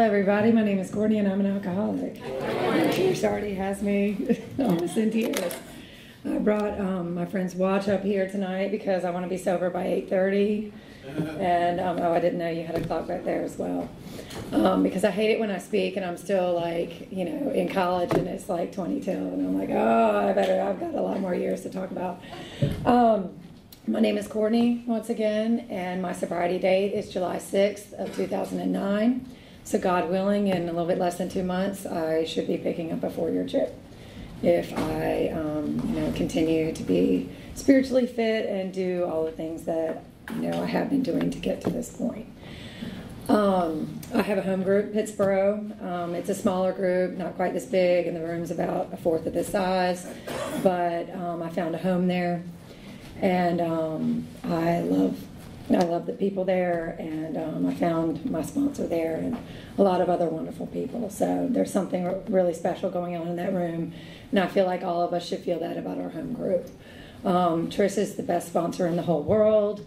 Hello everybody, my name is Courtney and I'm an alcoholic. Trish already has me almost in tears. I brought my friend's watch up here tonight because I want to be sober by 8:30. And oh, I didn't know you had a clock back there as well. Because I hate it when I speak and I'm still like, you know, in college and it's like 20 till and I'm like, oh, I've got a lot more years to talk about. My name is Courtney once again and my sobriety date is July 6th of 2009. So God willing, in a little bit less than 2 months, I should be picking up a 4-year trip if I you know, continue to be spiritually fit and do all the things that, you know, I have been doing to get to this point. I have a home group, Pittsboro. It's a smaller group, not quite this big, and the room's about 1/4 of this size, but I found a home there, and I love the people there, and I found my sponsor there and a lot of other wonderful people. So there's something really special going on in that room, and I feel like all of us should feel that about our home group. Trish is the best sponsor in the whole world,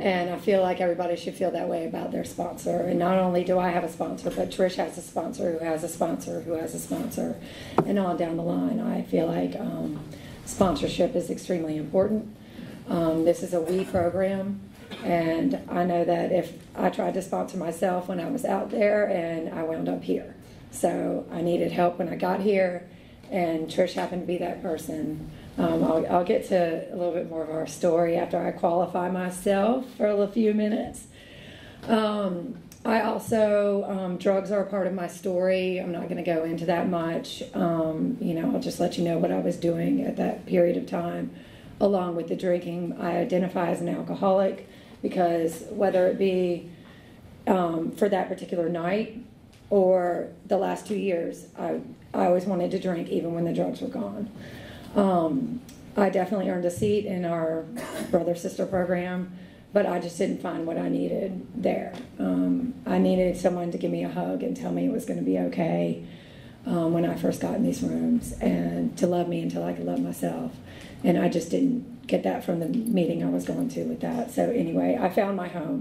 and I feel like everybody should feel that way about their sponsor. And not only do I have a sponsor, but Trish has a sponsor who has a sponsor who has a sponsor, and on down the line. I feel like sponsorship is extremely important. This is a we program. And I know that if I tried to sponsor myself when I was out there, and I wound up here. So I needed help when I got here, and Trish happened to be that person. I'll get to a little bit more of our story after I qualify myself for a few minutes. I also, drugs are a part of my story. I'm not going to go into that much. You know, I'll just let you know what I was doing at that period of time. Along with the drinking, I identify as an alcoholic. Because whether it be for that particular night or the last 2 years, I always wanted to drink even when the drugs were gone. I definitely earned a seat in our brother-sister program, but I just didn't find what I needed there. I needed someone to give me a hug and tell me it was going to be okay when I first got in these rooms, and to love me until I could love myself. And I just didn't get that from the meeting I was going to with that. So anyway, I found my home,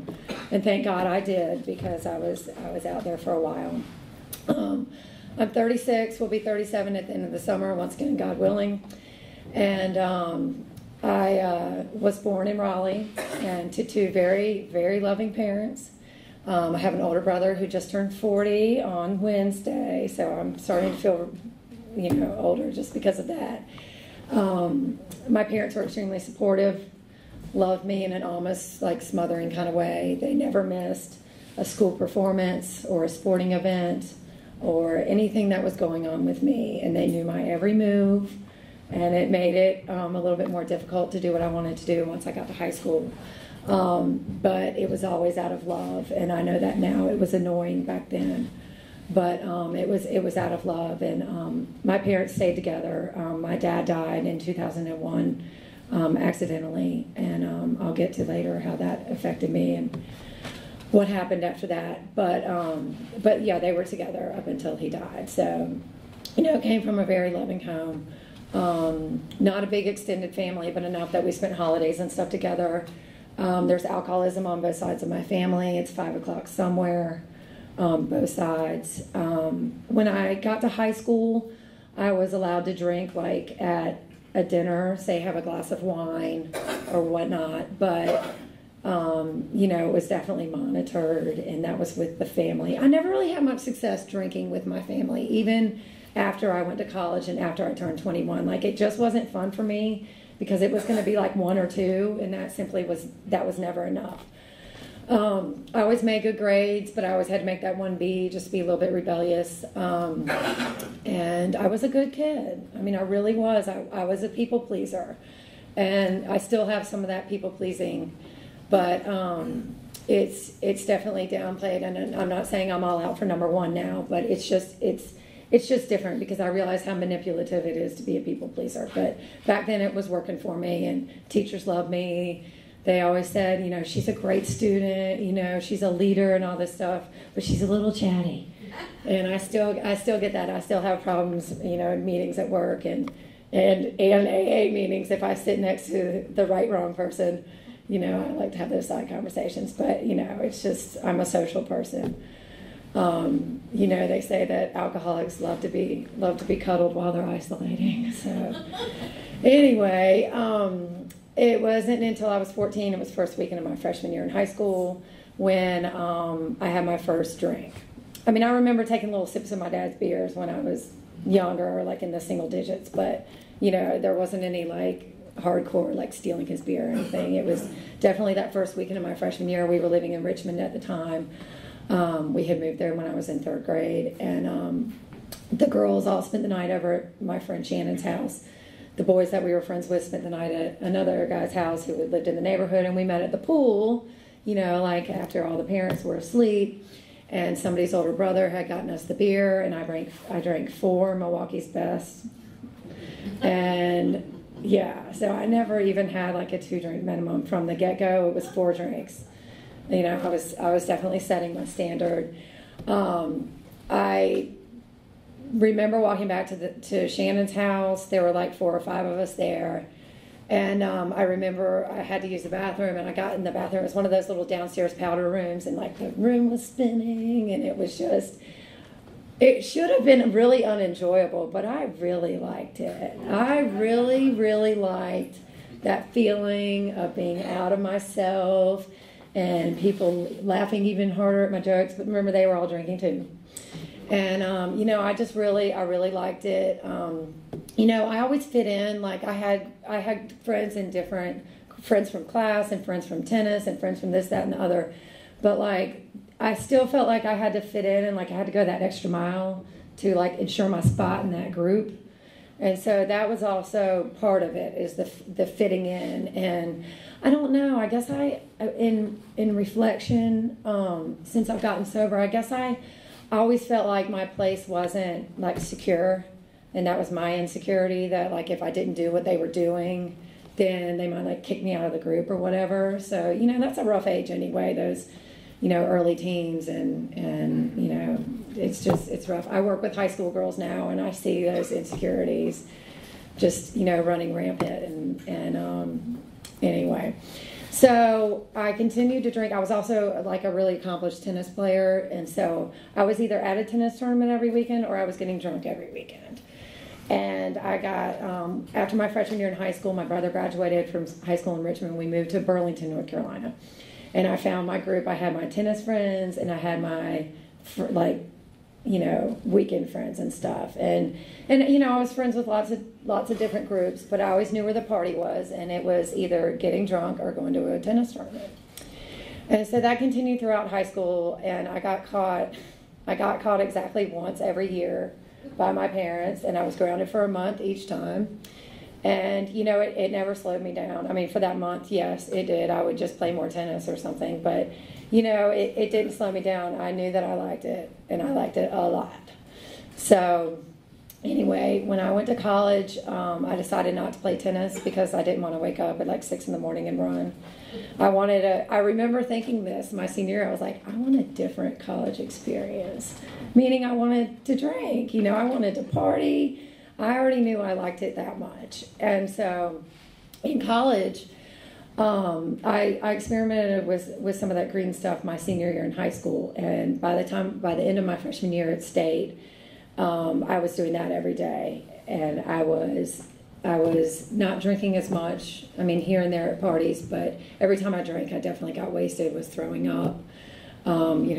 and thank God I did, because I was out there for a while. I'm 36, will be 37 at the end of the summer, once again, God willing. And I was born in Raleigh, and to two very, very loving parents. I have an older brother who just turned 40 on Wednesday, so I'm starting to feel, you know, older just because of that. My parents were extremely supportive, loved me in an almost like smothering kind of way. They never missed a school performance or a sporting event or anything that was going on with me, and they knew my every move, and it made it a little bit more difficult to do what I wanted to do once I got to high school. But it was always out of love, and I know that now. It was annoying back then. But it was out of love, and my parents stayed together. My dad died in 2001 accidentally, and I'll get to later how that affected me and what happened after that. But yeah, they were together up until he died. So, you know, came from a very loving home. Not a big extended family, but enough that we spent holidays and stuff together. There's alcoholism on both sides of my family. It's 5 o'clock somewhere. Both sides. When I got to high school, I was allowed to drink like at a dinner, say have a glass of wine or whatnot, but you know, it was definitely monitored, and that was with the family. I never really had much success drinking with my family, even after I went to college and after I turned 21. Like, it just wasn't fun for me, because it was going to be like one or two, and that simply was, that was never enough. I always made good grades, but I always had to make that 1B just to be a little bit rebellious. And I was a good kid. I mean, I really was. I was a people pleaser, and I still have some of that people pleasing, but it's definitely downplayed. And I'm not saying I'm all out for number one now, but it's just different, because I realize how manipulative it is to be a people pleaser. But back then it was working for me, and teachers loved me. They always said, you know, she's a great student, you know, she's a leader and all this stuff, but she's a little chatty. And I still get that. I still have problems, you know, in meetings at work and AA meetings. If I sit next to the right, wrong person, you know, I like to have those side conversations. But, you know, it's just, I'm a social person. You know, they say that alcoholics love to be cuddled while they're isolating. So anyway, it wasn't until I was 14, it was the first weekend of my freshman year in high school, when I had my first drink. I mean, I remember taking little sips of my dad's beers when I was younger, like in the single digits, but, you know, there wasn't any, like, hardcore, like, stealing his beer or anything. It was definitely that first weekend of my freshman year. We were living in Richmond at the time. We had moved there when I was in third grade, and the girls all spent the night over at my friend Shannon's house. The boys that we were friends with spent the night at another guy's house who lived in the neighborhood, and we met at the pool, you know, like after all the parents were asleep, and somebody's older brother had gotten us the beer, and I drank 4 Milwaukee's Best. And yeah, so I never even had like a 2-drink minimum from the get-go. It was 4 drinks. You know, I was definitely setting my standard. I remember walking back to Shannon's house. There were like 4 or 5 of us there. And I remember I had to use the bathroom, and I got in the bathroom. It was one of those little downstairs powder rooms, and like the room was spinning, and it was just, it should have been really unenjoyable, but I really liked it. I really, really liked that feeling of being out of myself and people laughing even harder at my jokes. But remember, they were all drinking too. And, you know, I really liked it. You know, I always fit in. Like, I had friends in different, friends from class and friends from tennis and friends from this, that, and the other. But, like, I still felt like I had to fit in, and, like, I had to go that extra mile to, like, ensure my spot in that group. And so that was also part of it, is the fitting in. And I don't know, I guess in reflection, since I've gotten sober, I guess I always felt like my place wasn't, like, secure. And that was my insecurity, that, like, if I didn't do what they were doing, then they might, like, kick me out of the group or whatever. So, you know, that's a rough age anyway, those, you know, early teens, and you know, it's just, it's rough. I work with high school girls now, and I see those insecurities just, you know, running rampant. And anyway, so I continued to drink. I was also like a really accomplished tennis player, and so I was either at a tennis tournament every weekend or I was getting drunk every weekend. And I got, after my freshman year in high school, my brother graduated from high school in Richmond. We moved to Burlington, North Carolina. And I found my group. I had my tennis friends, and I had my, like, you know, weekend friends and stuff. And you know, I was friends with lots of different groups, but I always knew where the party was, and it was either getting drunk or going to a tennis tournament. And so that continued throughout high school, and I got caught exactly once every year by my parents, and I was grounded for a month each time. And, you know, it never slowed me down. I mean, for that month, yes, it did. I would just play more tennis or something. But, you know, it didn't slow me down. I knew that I liked it, and I liked it a lot. So, anyway, when I went to college, I decided not to play tennis because I didn't want to wake up at, like, 6 in the morning and run. I remember thinking this my senior year. I was like, I want a different college experience, meaning I wanted to drink. You know, I wanted to party. I already knew I liked it that much. And so in college, I experimented with some of that green stuff my senior year in high school. And by the end of my freshman year at State, I was doing that every day. And I was not drinking as much. I mean, here and there at parties, but every time I drank, I definitely got wasted, was throwing up. You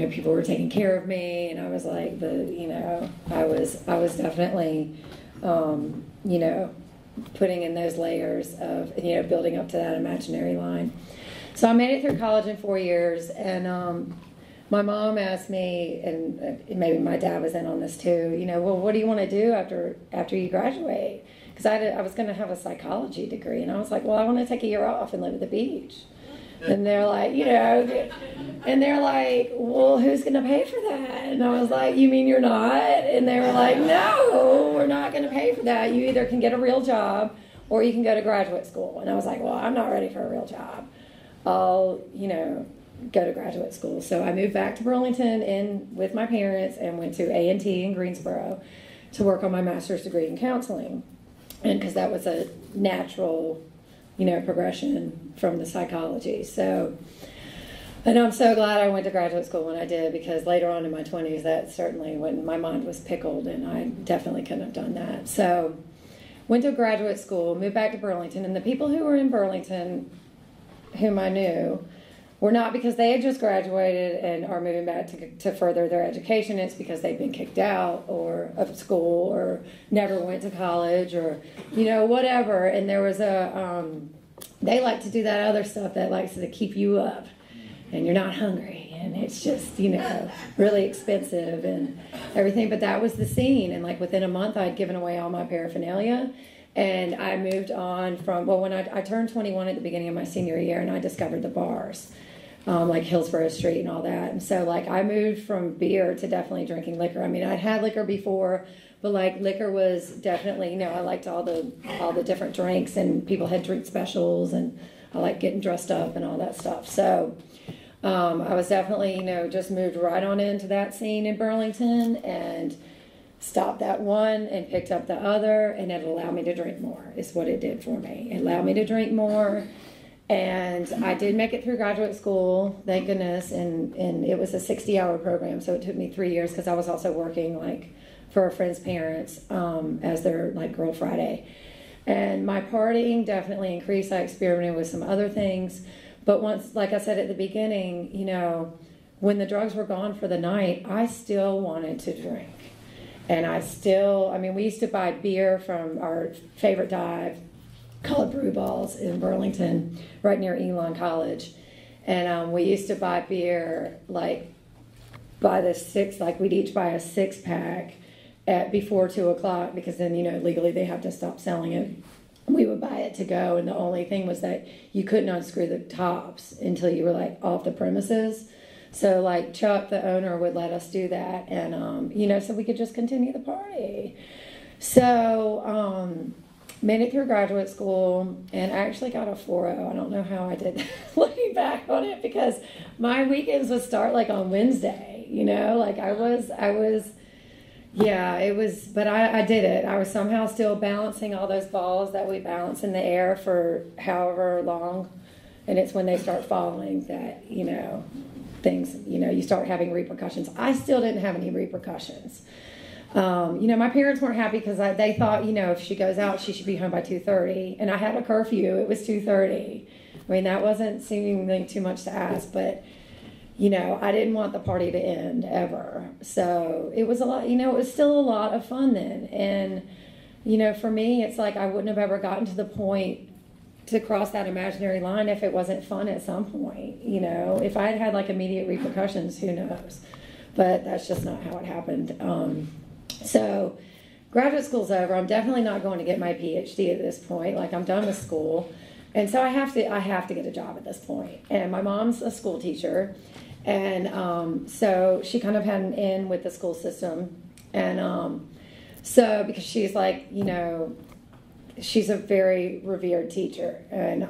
know, people were taking care of me, and I was like I was definitely, you know, putting in those layers of, you know, building up to that imaginary line. So I made it through college in 4 years, and my mom asked me, and maybe my dad was in on this too, you know, well, what do you want to do after you graduate? Because I was going to have a psychology degree, and I was like, well, I want to take a year off and live at the beach. And they're like, you know, and they're like, well, who's going to pay for that? And I was like, you mean you're not? And they were like, no, we're not going to pay for that. You either can get a real job or you can go to graduate school. And I was like, well, I'm not ready for a real job. I'll, you know, go to graduate school. So I moved back to Burlington with my parents and went to A&T in Greensboro to work on my master's degree in counseling. And because that was a natural, you know, progression from the psychology. So But I'm so glad I went to graduate school when I did, because later on in my 20s, that certainly, when my mind was pickled, and I definitely couldn't have done that. So went to graduate school, moved back to Burlington, and the people who were in Burlington, whom I knew, were not because they had just graduated and are moving back to further their education. It's because they've been kicked out or of school or never went to college or, you know, whatever. And there was a, they like to do that other stuff that likes to keep you up. And you're not hungry, and it's just, you know, really expensive and everything. But that was the scene, and like within a month, I'd given away all my paraphernalia, and I moved on from, well, when I turned 21 at the beginning of my senior year, and I discovered the bars, like Hillsborough Street and all that. And so, like, I moved from beer to definitely drinking liquor. I mean, I'd had liquor before, but like liquor was definitely, you know, I liked all the different drinks, and people had drink specials, and I liked getting dressed up and all that stuff. So. I was definitely, you know, just moved right on into that scene in Burlington and stopped at one and picked up the other, and it allowed me to drink more is what it did for me. It allowed me to drink more, and I did make it through graduate school, thank goodness, and it was a 60-hour program, so it took me 3 years because I was also working, like, for a friend's parents as their, like, Girl Friday. And my partying definitely increased. I experimented with some other things. But once, like I said at the beginning, you know, when the drugs were gone for the night, I still wanted to drink. And I still, I mean, we used to buy beer from our favorite dive, called Brew Balls in Burlington, right near Elon College. And we used to buy beer, like, we'd each buy a six-pack before 2 o'clock, because then, you know, legally they have to stop selling it. We would buy it to go, and the only thing was that you couldn't unscrew the tops until you were, like, off the premises. So, like, Chuck, the owner, would let us do that, and, you know, so we could just continue the party. So, made it through graduate school, and I actually got a 4.0. I don't know how I did looking back on it, because my weekends would start, like, on Wednesday, you know? Like, I was... Yeah, it was, but I did it. I was somehow still balancing all those balls that we balance in the air for however long, and it's when they start falling that, you know, things, you know, you start having repercussions. I still didn't have any repercussions. You know, my parents weren't happy because they thought, you know, if she goes out, she should be home by 2:30, and I had a curfew. It was 2:30. I mean, that wasn't seemingly too much to ask, but... You know, I didn't want the party to end ever. So it was a lot, you know, it was still a lot of fun then. And, you know, for me, it's like I wouldn't have ever gotten to the point to cross that imaginary line if it wasn't fun at some point. You know, if I had had like immediate repercussions, who knows? But that's just not how it happened. So graduate school's over. I'm definitely not going to get my PhD at this point. Like, I'm done with school. And so I have to get a job at this point. And my mom's a school teacher, and so she kind of had an in with the school system. And so because she's like, you know, she's a very revered teacher. And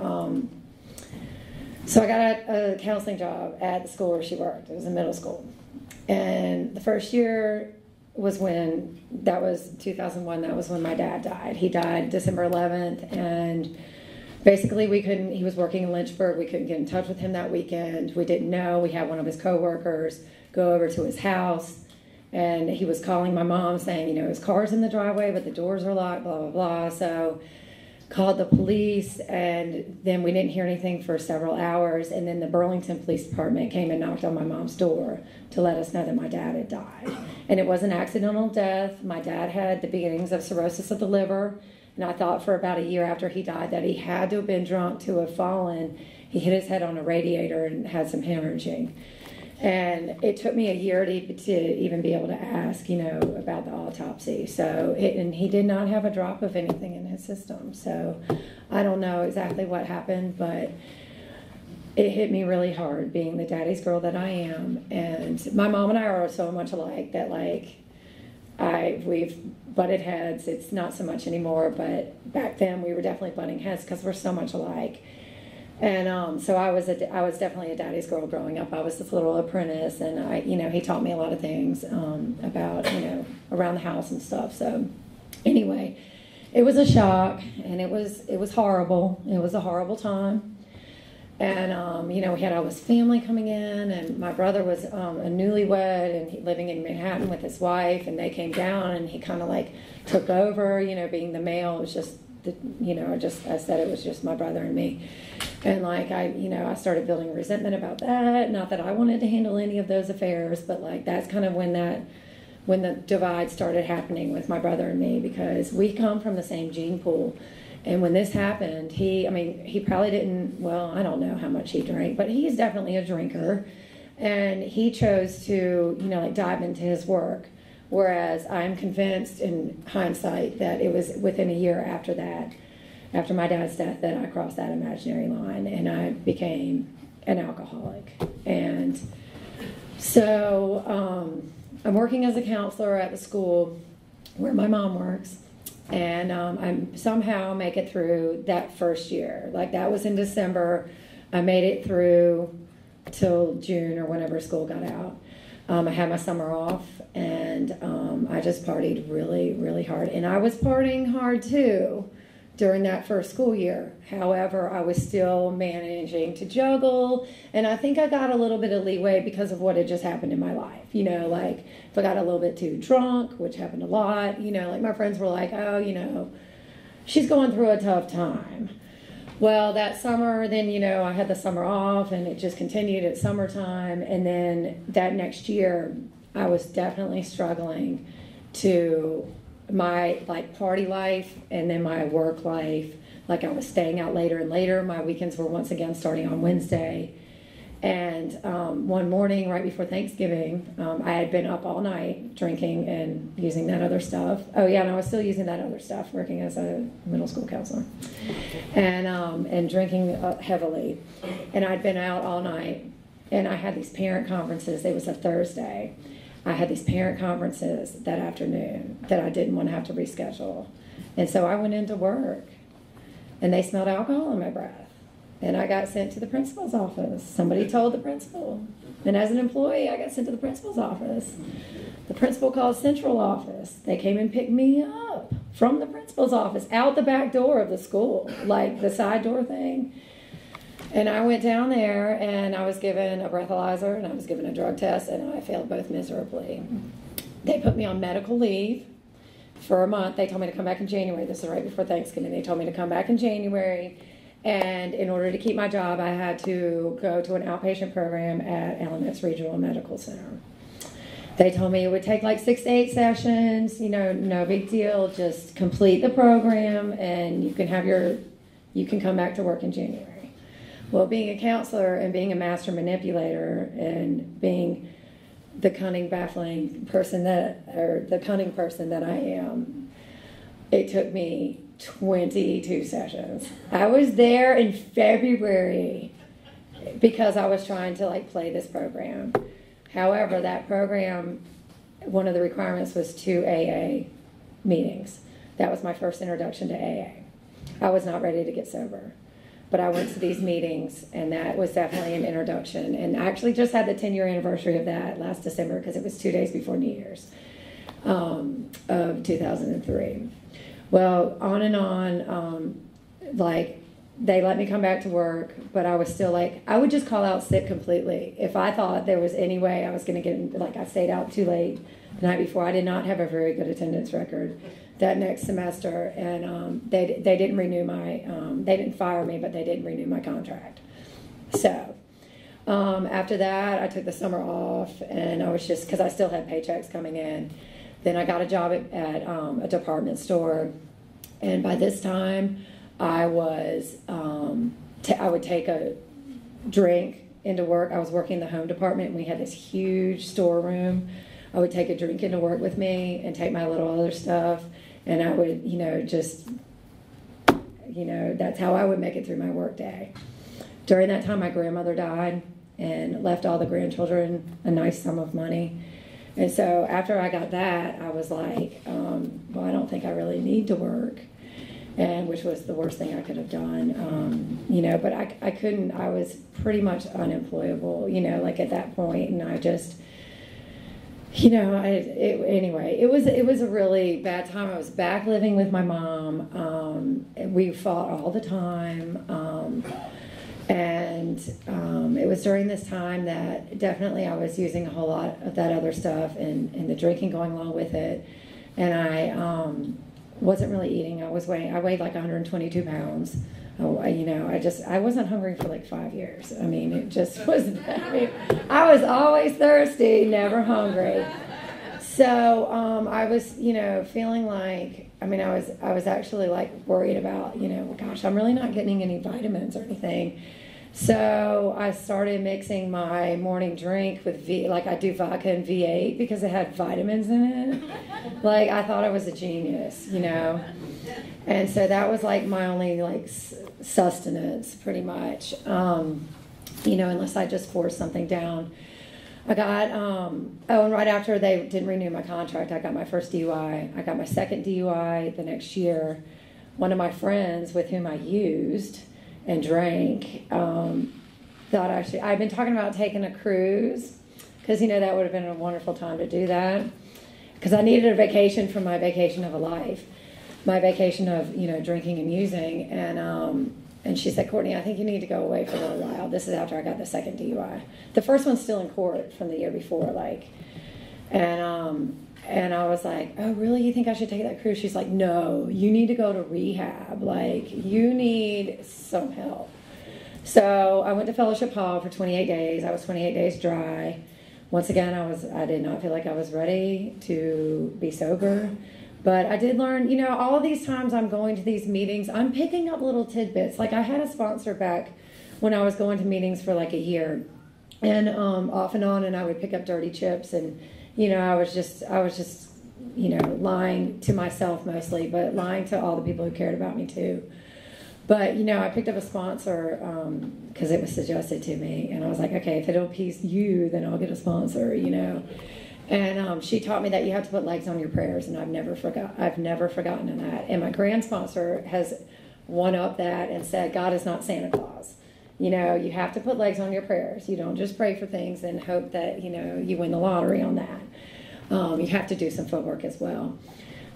so I got a counseling job at the school where she worked. It was in middle school. And the first year was when, that was 2001, that was when my dad died. He died December 11th, and... Basically, we couldn't, he was working in Lynchburg. We couldn't get in touch with him that weekend. We didn't know. We had one of his coworkers go over to his house, and he was calling my mom saying, you know, his car's in the driveway, but the doors are locked, blah, blah, blah. So called the police, and then we didn't hear anything for several hours. And then the Burlington Police Department came and knocked on my mom's door to let us know that my dad had died. And it was an accidental death. My dad had the beginnings of cirrhosis of the liver. And I thought for about a year after he died that he had to have been drunk to have fallen. He hit his head on a radiator and had some hemorrhaging. And it took me a year to even be able to ask, you know, about the autopsy. So, and he did not have a drop of anything in his system. So I don't know exactly what happened, but it hit me really hard being the daddy's girl that I am. And my mom and I are so much alike that, like, we've butted heads. It's not so much anymore, but back then we were definitely butting heads because we're so much alike. And so I was definitely a daddy's girl growing up. I was this little apprentice, and you know, he taught me a lot of things about, you know, around the house and stuff. So anyway, it was a shock, and it was horrible. It was a horrible time. And, you know, we had all this family coming in, and my brother was a newlywed and he, living in Manhattan with his wife, and they came down and he kind of like took over, you know, being the male. It was just, you know, I said it was just my brother and me. And like, you know, I started building resentment about that. Not that I wanted to handle any of those affairs, but like that's kind of when that, when the divide started happening with my brother and me, because we come from the same gene pool. And when this happened, I mean, he probably didn't, well, I don't know how much he drank, but he's definitely a drinker. And he chose to, you know, like dive into his work. Whereas I'm convinced in hindsight that it was within a year after that, after my dad's death, that I crossed that imaginary line and I became an alcoholic. And so I'm working as a counselor at the school where my mom works. And I somehow make it through that first year. Like that was in December. I made it through till June or whenever school got out. I had my summer off, and I just partied really, really hard. And I was partying hard too during that first school year. However, I was still managing to juggle, and I think I got a little bit of leeway because of what had just happened in my life. You know, like if I got a little bit too drunk, which happened a lot, you know, like my friends were like, oh, you know, she's going through a tough time. Well, that summer, then, you know, I had the summer off and it just continued at summertime. And then that next year, I was definitely struggling to my like party life and then my work life. Like I was staying out later and later. My weekends were once again starting on Wednesday. And one morning right before Thanksgiving, I had been up all night drinking and using that other stuff. Oh yeah, and I was still using that other stuff, working as a middle school counselor. And drinking heavily. And I'd been out all night, and I had these parent conferences. It was a Thursday. I had these parent conferences that afternoon that I didn't want to have to reschedule. And so I went into work, and they smelled alcohol in my breath. And I got sent to the principal's office. Somebody told the principal. And as an employee, I got sent to the principal's office. The principal called central office. They came and picked me up from the principal's office, out the back door of the school, like the side door thing. And I went down there, and I was given a breathalyzer, and I was given a drug test, and I failed both miserably. They put me on medical leave for a month. They told me to come back in January. This is right before Thanksgiving. They told me to come back in January, and in order to keep my job, I had to go to an outpatient program at Alamance Regional Medical Center. They told me it would take like 6 to 8 sessions, you know, no big deal. Just complete the program, and you can have your, you can come back to work in January. Well, being a counselor and being a master manipulator and being the cunning, baffling person that, or the cunning person that I am, it took me 22 sessions. I was there in February because I was trying to like play this program. However, that program, one of the requirements was 2 AA meetings. That was my first introduction to AA. I was not ready to get sober. But I went to these meetings, and that was definitely an introduction. And I actually just had the 10-year anniversary of that last December, because it was 2 days before New Year's of 2003. Well, on and on, like, they let me come back to work, but I was still like, I would just call out sick completely. If I thought there was any way I was going to get, like, I stayed out too late the night before. I did not have a very good attendance record that next semester, and they didn't renew my, they didn't fire me, but they didn't renew my contract. So after that, I took the summer off, and I was just, because I still had paychecks coming in. Then I got a job at a department store, and by this time, I was, I would take a drink into work. I was working in the home department, and we had this huge storeroom. I would take a drink into work with me and take my little other stuff, and I would, you know, just, you know, that's how I would make it through my work day. During that time, my grandmother died and left all the grandchildren a nice sum of money. And so after I got that, I was like, well, I don't think I really need to work, and which was the worst thing I could have done, you know, but I couldn't, I was pretty much unemployable, you know, like at that point, and I just, you know, anyway, it was a really bad time. I was back living with my mom. We fought all the time. And it was during this time that definitely I was using a whole lot of that other stuff and the drinking going along with it. And I wasn't really eating. I weighed like 122 pounds. I wasn't hungry for like 5 years. I mean, it just wasn't. I was always thirsty, never hungry. So I was, feeling like, I was actually like worried about, gosh, I'm really not getting any vitamins or anything. So I started mixing my morning drink with I do vodka and V8 because it had vitamins in it. Like I thought I was a genius, And so that was like my only sustenance pretty much, unless I just forced something down. I got, and right after they didn't renew my contract, I got my first DUI. I got my second DUI the next year. One of my friends with whom I used and drank, I'd been talking about taking a cruise, because, that would have been a wonderful time to do that, because I needed a vacation from my vacation of a life, my vacation of, drinking and using, and she said, Courtney, I think you need to go away for a little while. This is after I got the second DUI. The first one's still in court from the year before, and I was like, oh, really? You think I should take that cruise? She's like, no, you need to go to rehab. You need some help. So I went to Fellowship Hall for 28 days. I was 28 days dry. Once again, I did not feel like I was ready to be sober. But I did learn, all of these times I'm going to these meetings, I'm picking up little tidbits. I had a sponsor back when I was going to meetings for a year, and off and on, and I would pick up dirty chips, and I was just lying to myself mostly, but lying to all the people who cared about me too. But I picked up a sponsor because it was suggested to me, and I was like, okay, if it'll appease you, then I'll get a sponsor, And she taught me that you have to put legs on your prayers, and I've never forgotten that. And my grand sponsor has one-upped that and said, God is not Santa Claus. You have to put legs on your prayers. You don't just pray for things and hope that, you win the lottery on that. You have to do some footwork as well.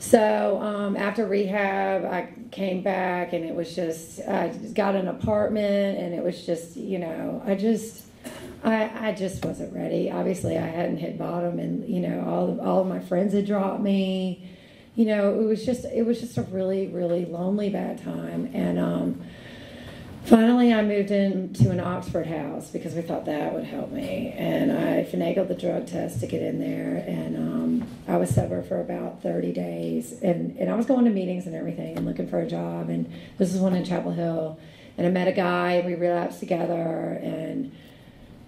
So after rehab, I came back, and it was just, I got an apartment, and it was just, I just wasn't ready. Obviously, I hadn't hit bottom, and all of my friends had dropped me. It was just a really, really lonely bad time. And finally, I moved into an Oxford house because we thought that would help me. And I finagled the drug test to get in there, and I was sober for about 30 days. And I was going to meetings and everything, and looking for a job. And this is one in Chapel Hill. And I met a guy, and we relapsed together, and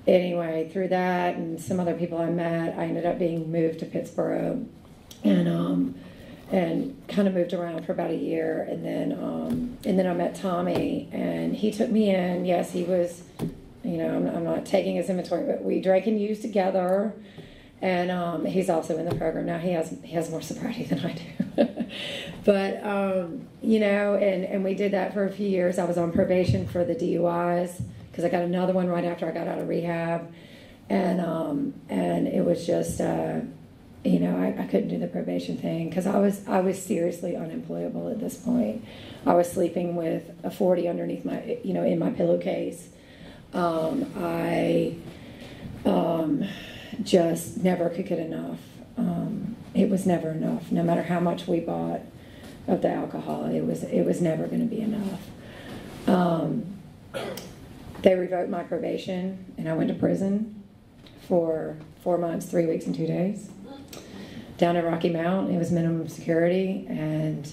anyway, through that and some other people I met, I ended up being moved to Pittsboro, and kind of moved around for about a year, and then I met Tommy, and he took me in. Yes, he was, I'm not taking his inventory, but we drank and used together, and he's also in the program now. He has more sobriety than I do, but and we did that for a few years. I was on probation for the DUIs, because I got another one right after I got out of rehab, and it was just, I couldn't do the probation thing, because I was seriously unemployable at this point. I was sleeping with a 40 underneath my, in my pillowcase. I just never could get enough. It was never enough, no matter how much we bought of the alcohol. It was never going to be enough. They revoked my probation, and I went to prison for 4 months, 3 weeks, and 2 days down at Rocky Mount. It was minimum security, and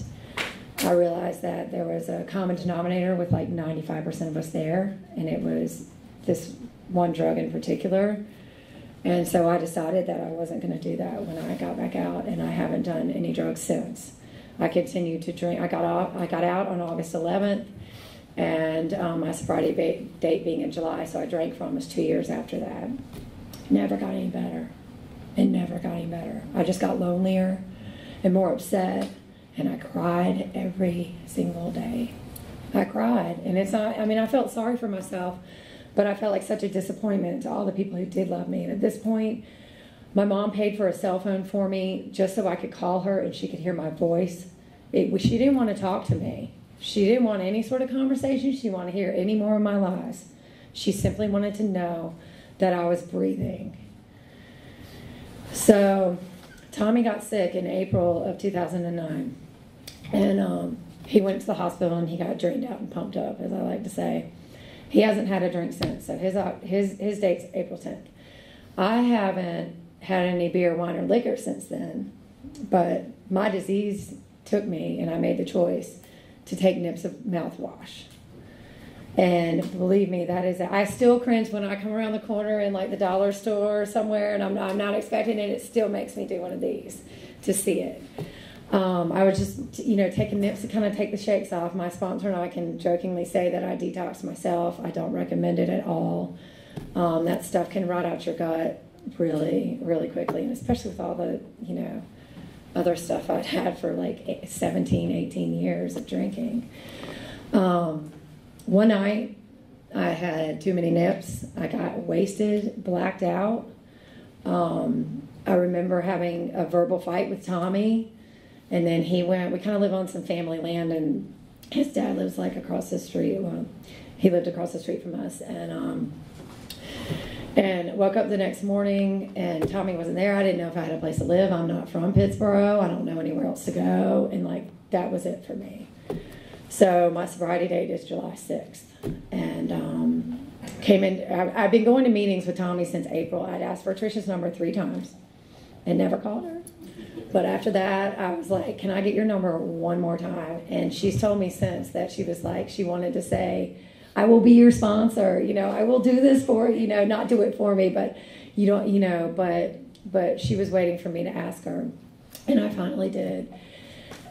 I realized that there was a common denominator with 95% of us there, and it was this one drug in particular. And so I decided that I wasn't going to do that when I got back out, and I haven't done any drugs since. I continued to drink. I got out on August 11th. And my sobriety date being in July, so I drank for almost 2 years after that. Never got any better. It never got any better. I just got lonelier and more upset, and I cried every single day. I cried, and it's not, I felt sorry for myself, but I felt like such a disappointment to all the people who did love me. And at this point, my mom paid for a cell phone for me just so I could call her and she could hear my voice. She didn't want to talk to me. She didn't want any sort of conversation. She didn't want to hear any more of my lies. She simply wanted to know that I was breathing. So Tommy got sick in April of 2009, and he went to the hospital and he got drained out and pumped up, as I like to say. He hasn't had a drink since, so his date's April 10th. I haven't had any beer, wine, or liquor since then, but my disease took me, and I made the choice to take nips of mouthwash. And believe me, that is, I still cringe when I come around the corner in like the dollar store or somewhere, and I'm not expecting it. It still makes me do one of these to see it. I would just, you know, take a nips to kind of take the shakes off. My sponsor and I can jokingly say that I detox myself. I don't recommend it at all. That stuff can rot out your gut really, really quickly, and especially with all the, you know, other stuff I'd had for like 17, 18 years of drinking. One night, I had too many nips. I got wasted, blacked out. I remember having a verbal fight with Tommy, and then he went, we kind of live on some family land, and his dad lives like across the street. Well, he lived across the street from us, and woke up the next morning, and Tommy wasn't there. I didn't know if I had a place to live. I'm not from Pittsboro. I don't know anywhere else to go, and like, that was it for me. So my sobriety date is July 6th, and came in. I've been going to meetings with Tommy since April. I'd asked for Trish's number 3 times and never called her. But after that, I was like, can I get your number one more time? And she's told me since that she was like, she wanted to say, I will be your sponsor. You know, I will do this for, you know, not do it for me, but you don't, you know, but she was waiting for me to ask her. And I finally did.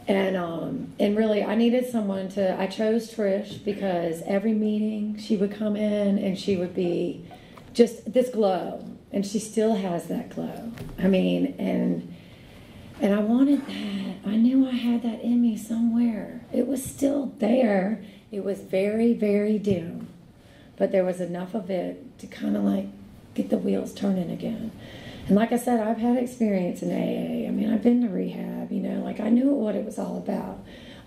And really, I needed someone to, I chose Trish because every meeting she would come in and she would be just this glow. And she still has that glow. I mean, and I wanted that. I knew I had that in me somewhere. It was still there. It was very, very dim. But there was enough of it to kind of like get the wheels turning again. And like I said, I've had experience in AA. I mean, I've been to rehab, you know, like I knew what it was all about.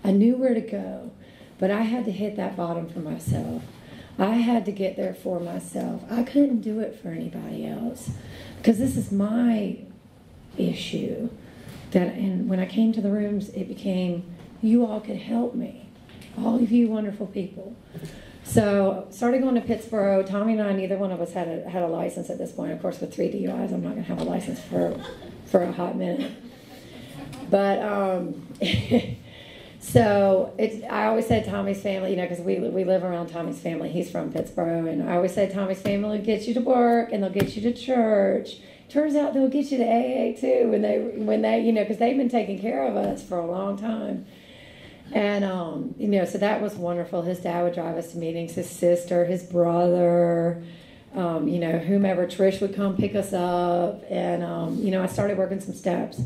I knew where to go, but I had to hit that bottom for myself. I had to get there for myself. I couldn't do it for anybody else because this is my issue. And when I came to the rooms, it became, you all could help me, all of you wonderful people. So started going to Pittsboro. Tommy and I, neither one of us had a license at this point. Of course, with 3 DUIs, I'm not going to have a license for a hot minute. But so it's, I always said Tommy's family, you know, because we live around Tommy's family. He's from Pittsboro, and I always said Tommy's family will get you to work and they'll get you to church. Turns out they'll get you to AA too when they you know, because they've been taking care of us for a long time. And, you know, so that was wonderful. His dad would drive us to meetings, his sister, his brother, you know, whomever. Trish would come pick us up. And, you know, I started working some steps.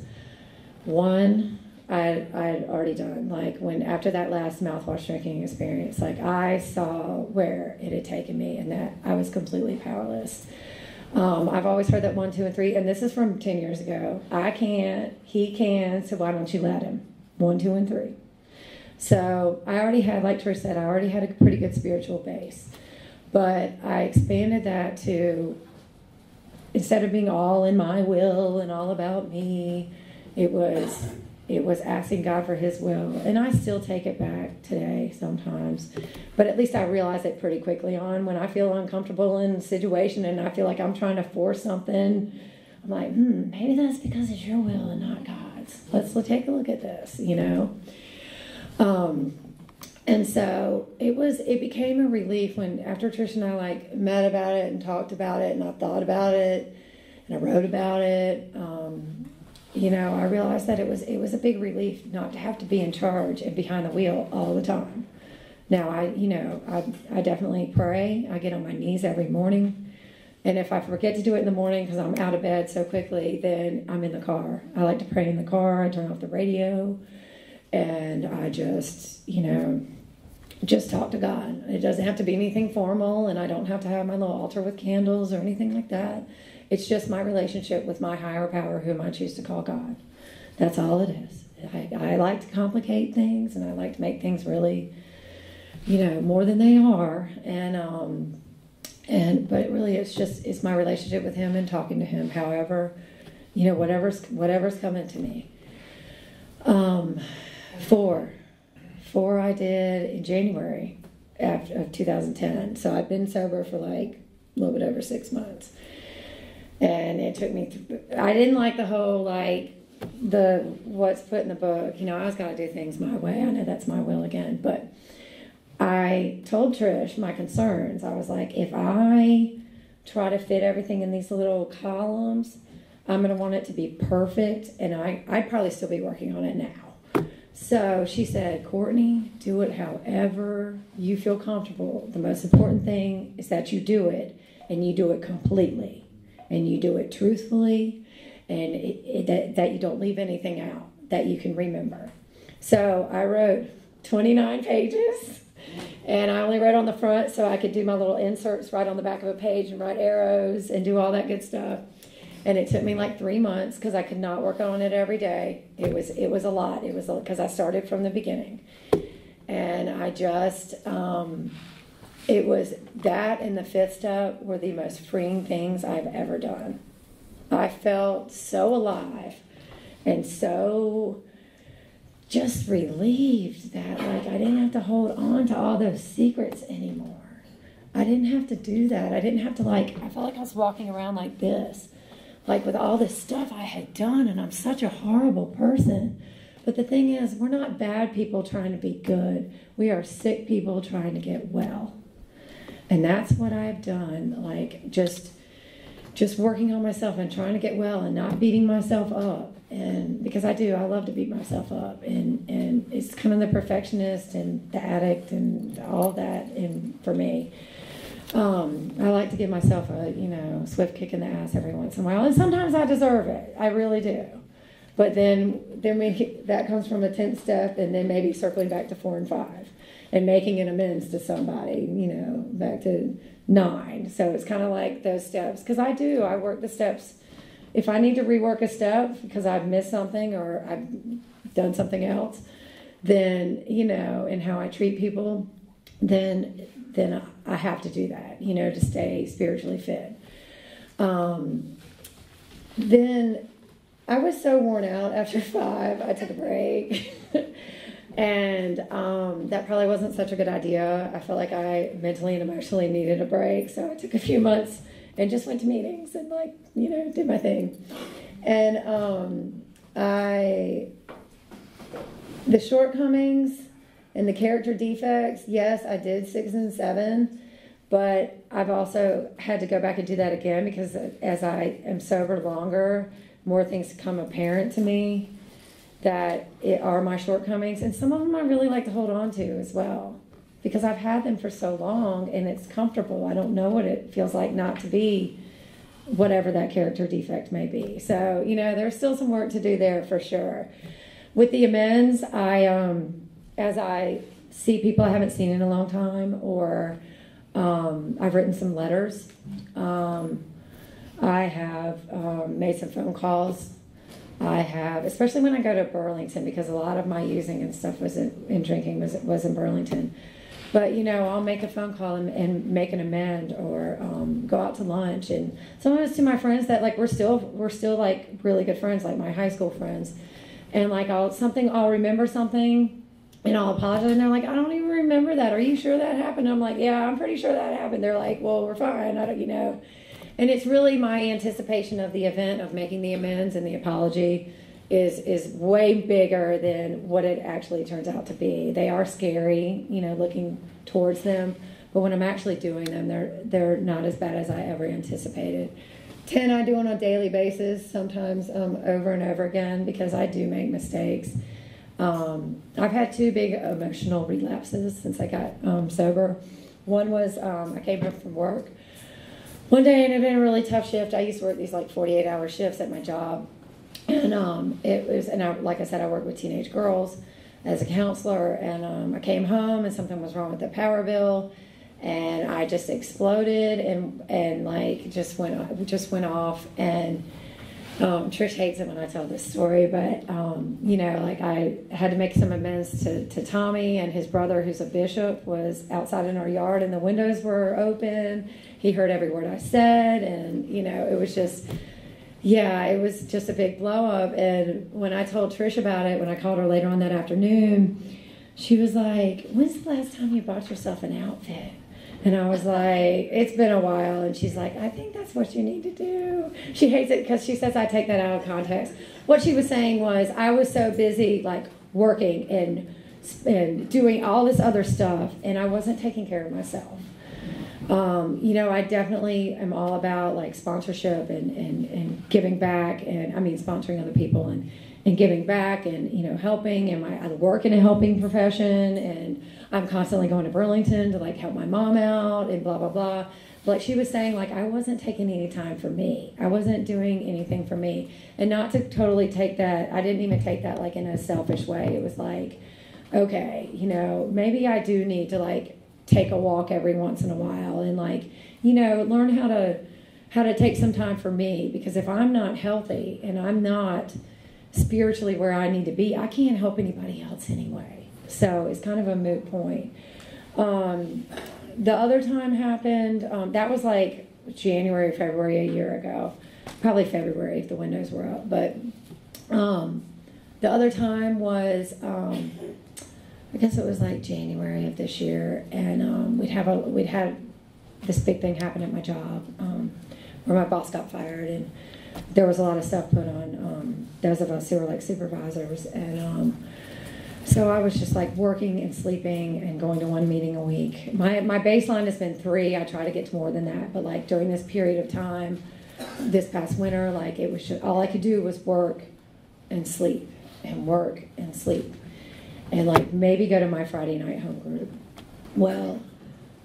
One, I had already done, like, when after that last mouthwash drinking experience, like, I saw where it had taken me and that I was completely powerless. I've always heard that 1, 2, and 3, and this is from 10 years ago. I can't, he can, so why don't you let him? 1, 2, and 3. So I already had, like Trish said, I already had a pretty good spiritual base. But I expanded that to, instead of being all in my will and all about me, it was asking God for his will. And I still take it back today sometimes. But at least I realize it pretty quickly on. When I feel uncomfortable in a situation and I feel like I'm trying to force something, I'm like, maybe that's because it's your will and not God's. Let's take a look at this, you know. And so it became a relief when, after Trish and I like met about it and talked about it and I thought about it and I wrote about it, you know, I realized that it was a big relief not to have to be in charge and behind the wheel all the time. Now I definitely pray. I get on my knees every morning. And if I forget to do it in the morning because I'm out of bed so quickly, then I'm in the car. I like to pray in the car. I turn off the radio. And I just, you know, just talk to God. It doesn't have to be anything formal, and I don't have to have my little altar with candles or anything like that. It's just my relationship with my higher power, whom I choose to call God. That's all it is. I like to complicate things, and I like to make things really, you know, more than they are. And And but it really is just, it's my relationship with him and talking to him. However, you know, whatever's coming to me. Four I did in January of 2010. So I've been sober for like a little bit over 6 months. And it took me, I didn't like the whole, like, the what's put in the book. You know, I was going to do things my way. I know that's my will again. But I told Trish my concerns. I was like, if I try to fit everything in these little columns, I'm going to want it to be perfect. And I'd probably still be working on it now. So she said, Courtney, do it however you feel comfortable. The most important thing is that you do it, and you do it completely. And you do it truthfully, and that you don't leave anything out, that you can remember. So I wrote 29 pages, and I only wrote on the front so I could do my little inserts right on the back of a page and write arrows and do all that good stuff. And it took me like 3 months because I could not work on it every day. It was a lot. It was because I started from the beginning, and I just. It was that and the fifth step were the most freeing things I've ever done. I felt so alive and so just relieved that, like, I didn't have to hold on to all those secrets anymore. I didn't have to do that. I didn't have to, like, I felt like I was walking around like this, like with all this stuff I had done, and I'm such a horrible person. But the thing is, we're not bad people trying to be good. We are sick people trying to get well. And that's what I've done, like just working on myself and trying to get well and not beating myself up. And because I love to beat myself up. And it's kind of the perfectionist and the addict and all that and for me. I like to give myself a, you know, swift kick in the ass every once in a while. And sometimes I deserve it. I really do. But then that comes from a 10th step, and then maybe circling back to 4 and 5 and making an amends to somebody, you know, back to 9. So it's kind of like those steps. Because I work the steps. If I need to rework a step because I've missed something or I've done something else, then, you know, and how I treat people, then I have to do that, you know, to stay spiritually fit. Then I was so worn out after 5. I took a break. And that probably wasn't such a good idea. I felt like I mentally and emotionally needed a break. So I took a few months and just went to meetings and, like, you know, did my thing. And the shortcomings and the character defects, yes, I did 6 and 7. But I've also had to go back and do that again because as I am sober longer, more things come apparent to me that are my shortcomings. And some of them I really like to hold on to as well because I've had them for so long and it's comfortable. I don't know what it feels like not to be whatever that character defect may be. So, you know, there's still some work to do there for sure. With the amends, as I see people I haven't seen in a long time or I've written some letters, I have made some phone calls. I have, especially when I go to Burlington, because a lot of my using and stuff was in drinking was in Burlington. But, you know, I'll make a phone call and make an amend or go out to lunch. And sometimes to my friends that, like, we're still like really good friends, like my high school friends. And, like, I'll remember something and I'll apologize. And they're like, I don't even remember that. Are you sure that happened? I'm like, yeah, I'm pretty sure that happened. They're like, well, we're fine. I don't, you know. And it's really my anticipation of the event of making the amends and the apology is way bigger than what it actually turns out to be. They are scary, you know, looking towards them. But when I'm actually doing them, they're not as bad as I ever anticipated. 10 I do on a daily basis, sometimes over and over again, because I do make mistakes. I've had 2 big emotional relapses since I got sober. One was I came home from work. One day, and it had been a really tough shift. I used to work these like 48-hour shifts at my job, and like I said, I worked with teenage girls as a counselor. And I came home, and something was wrong with the power bill, and I just exploded and like just went off. And Trish hates it when I tell this story, but, you know, like I had to make some amends to Tommy, and his brother, who's a bishop, was outside in our yard and the windows were open. He heard every word I said, and, you know, it was just, yeah, it was just a big blow up. And when I told Trish about it, when I called her later on that afternoon, she was like, "When's the last time you bought yourself an outfit?" And I was like, "It's been a while." And she's like, "I think that's what you need to do." She hates it because she says I take that out of context. What she was saying was, I was so busy like working and doing all this other stuff, and I wasn't taking care of myself. You know, I definitely am all about like sponsorship and giving back, and I mean sponsoring other people and giving back, and, you know, helping, and I work in a helping profession, and I'm constantly going to Burlington to like help my mom out and blah, blah, blah. But like she was saying, like, I wasn't taking any time for me. I wasn't doing anything for me. And not to totally take that, I didn't even take that like in a selfish way. It was like, okay, you know, maybe I do need to like take a walk every once in a while and like, you know, learn how to take some time for me, because if I'm not healthy and I'm not spiritually where I need to be, I can't help anybody else anyway. So it's kind of a moot point. The other time happened, that was like January, February a year ago, probably February if the windows were up. But the other time was, I guess it was like January of this year, and we'd had this big thing happen at my job, where my boss got fired, and there was a lot of stuff put on those of us who were like supervisors. And so I was just like working and sleeping and going to one meeting a week. My baseline has been 3. I try to get to more than that, but like during this period of time, this past winter, like it was just, all I could do was work and sleep and work and sleep and like maybe go to my Friday night home group. Well,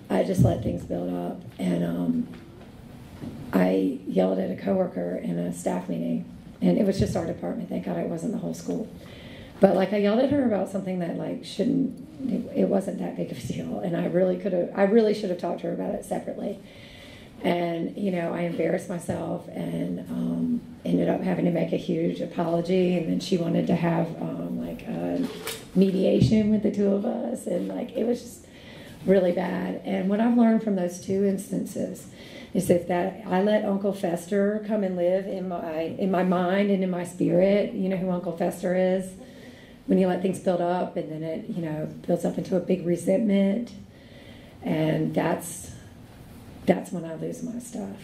I just let things build up, and I yelled at a coworker in a staff meeting, and it was just our department. Thank God it wasn't the whole school. But like I yelled at her about something that like it wasn't that big of a deal, and I really should have talked to her about it separately. And, you know, I embarrassed myself, and ended up having to make a huge apology, and then she wanted to have like a mediation with the two of us, and like it was just really bad. And what I've learned from those two instances is that I let Uncle Fester come and live in my mind and in my spirit. You know who Uncle Fester is? When you let things build up, and then it, you know, builds up into a big resentment, and that's when I lose my stuff.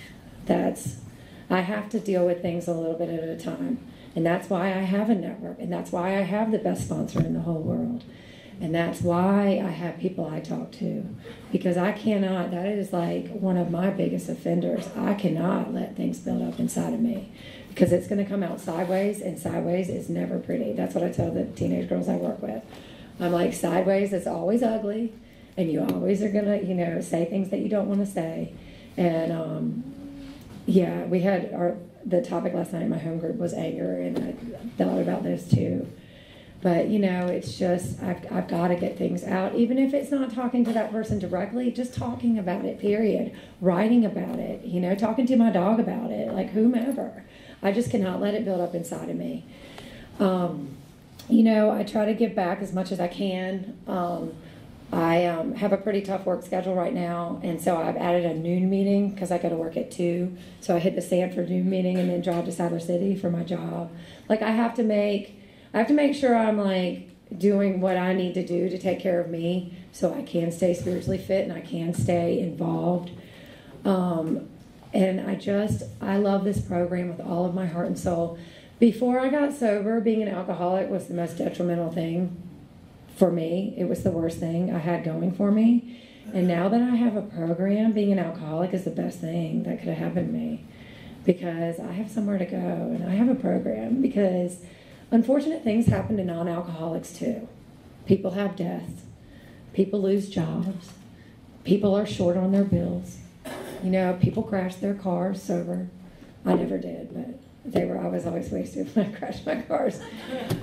I have to deal with things a little bit at a time, and that's why I have a network, and that's why I have the best sponsor in the whole world. And that's why I have people I talk to, because I cannot, that is like one of my biggest offenders. I cannot let things build up inside of me, because it's going to come out sideways, and sideways is never pretty. That's what I tell the teenage girls I work with. I'm like, sideways is always ugly, and you always are going to, you know, say things that you don't want to say. And yeah, we had the topic last night in my home group was anger, and I thought about those two. But, you know, it's just, I've got to get things out. Even if it's not talking to that person directly, just talking about it, period. Writing about it, you know, talking to my dog about it, like whomever. I just cannot let it build up inside of me. You know, I try to give back as much as I can. I have a pretty tough work schedule right now, and so I've added a noon meeting because I go to work at 2. So I hit the Sanford noon meeting and then drive to Siler City for my job. Like, I have to make sure I'm like doing what I need to do to take care of me, so I can stay spiritually fit and I can stay involved. And I love this program with all of my heart and soul. Before I got sober, being an alcoholic was the most detrimental thing for me. It was the worst thing I had going for me. And now that I have a program, being an alcoholic is the best thing that could have happened to me, because I have somewhere to go and I have a program, because unfortunate things happen to non-alcoholics too. People have deaths. People lose jobs. People are short on their bills. You know, people crash their cars sober. I never did, but I was always wasted when I crashed my cars.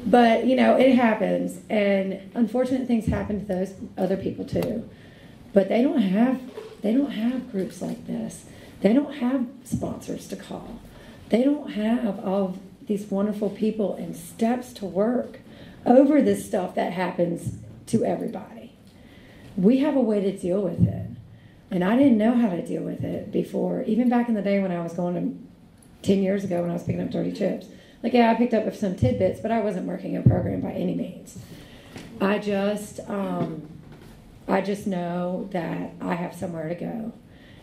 But, you know, it happens. And unfortunate things happen to those other people too. But they don't have groups like this. They don't have sponsors to call. They don't have all these wonderful people and steps to work over this stuff that happens to everybody. We have a way to deal with it. And I didn't know how to deal with it before, even back in the day when I was going to, 10 years ago when I was picking up dirty chips. Like, yeah, I picked up some tidbits, but I wasn't working a program by any means. I just know that I have somewhere to go.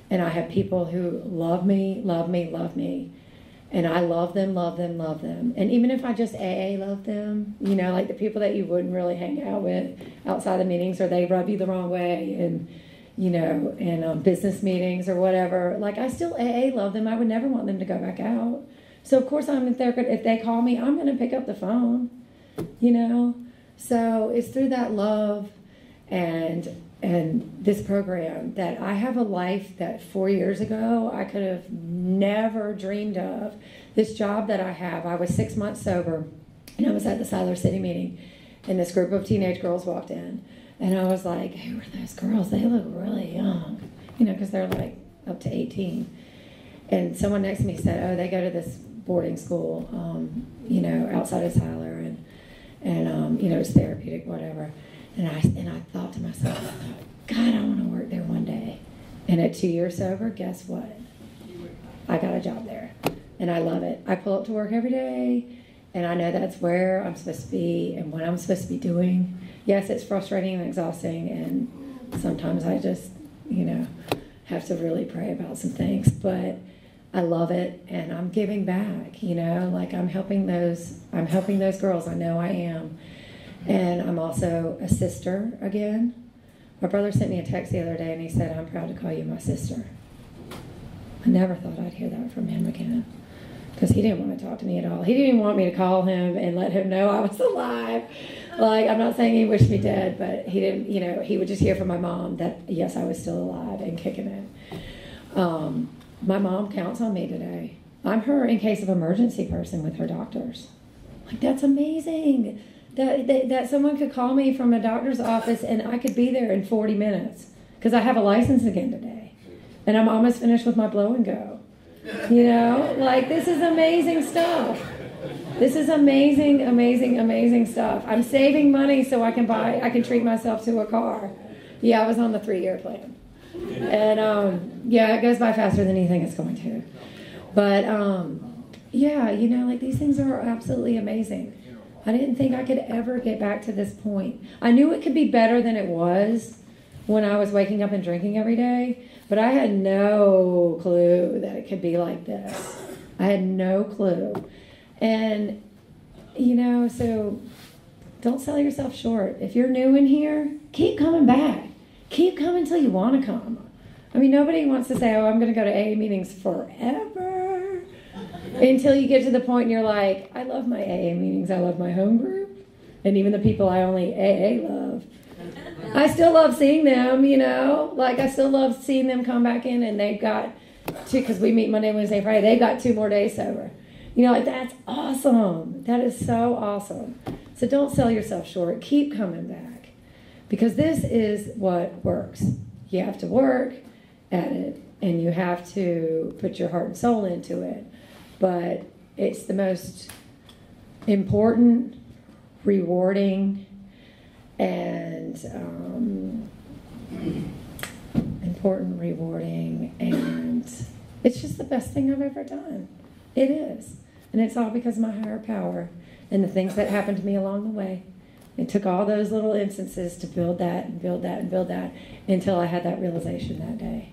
And I have people who love me, love me, love me. And I love them, love them, love them. And even if I just AA love them, you know, like the people that you wouldn't really hang out with outside the meetings, or they rub you the wrong way, and you know, in business meetings or whatever, like I still AA love them. I would never want them to go back out. So of course I'm in therapy. If they call me, I'm going to pick up the phone, you know. So it's through that love and this program that I have a life that 4 years ago I could have never dreamed of. This job that I have, I was 6 months sober, and I was at the Siler City meeting, and this group of teenage girls walked in. And I was like, who are those girls? They look really young, you know, because they're like up to 18. And someone next to me said, oh, they go to this boarding school, you know, outside of Siler, and you know, it's therapeutic, whatever. And I thought to myself, God, I want to work there one day. And at 2 years sober, guess what? I got a job there, and I love it. I pull up to work every day, and I know that's where I'm supposed to be and what I'm supposed to be doing. Yes, it's frustrating and exhausting, and sometimes I just, you know, have to really pray about some things, but I love it, and I'm giving back, you know, like I'm helping those girls, I know I am, and I'm also a sister again. My brother sent me a text the other day, and he said, I'm proud to call you my sister. I never thought I'd hear that from him again, because he didn't want to talk to me at all. He didn't even want me to call him and let him know I was alive. Like, I'm not saying he wished me dead, but he didn't, you know, he would just hear from my mom that, yes, I was still alive and kicking it. My mom counts on me today. I'm her in case of emergency person with her doctors. Like, that's amazing. That someone could call me from a doctor's office and I could be there in 40 minutes because I have a license again today. And I'm almost finished with my blow and go. You know, like, this is amazing stuff. This is amazing, amazing, amazing stuff. I'm saving money so I can treat myself to a car. Yeah, I was on the 3-year plan. And, yeah, it goes by faster than anything it's going to. But, yeah, you know, like, these things are absolutely amazing. I didn't think I could ever get back to this point. I knew it could be better than it was when I was waking up and drinking every day. But I had no clue that it could be like this. I had no clue. And, you know, so don't sell yourself short. If you're new in here, keep coming back. Keep coming until you want to come. I mean, nobody wants to say, oh, I'm going to go to AA meetings forever until you get to the point and you're like, I love my AA meetings. I love my home group. And even the people I only AA love. I still love seeing them, you know, like I still love seeing them come back in, and they've got two, because we meet Monday, Wednesday, Friday, they've got 2 more days sober. You know, like, that's awesome. That is so awesome. So don't sell yourself short. Keep coming back, because this is what works. You have to work at it, and you have to put your heart and soul into it, but it's the most important, rewarding, and important, rewarding, and it's just the best thing I've ever done. It is, and it's all because of my higher power and the things that happened to me along the way. It took all those little instances to build that and build that and build that until I had that realization that day.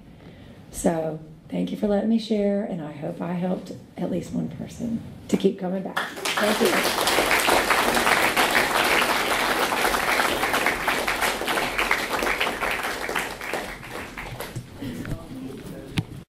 So thank you for letting me share, and I hope I helped at least one person to keep coming back. Thank you.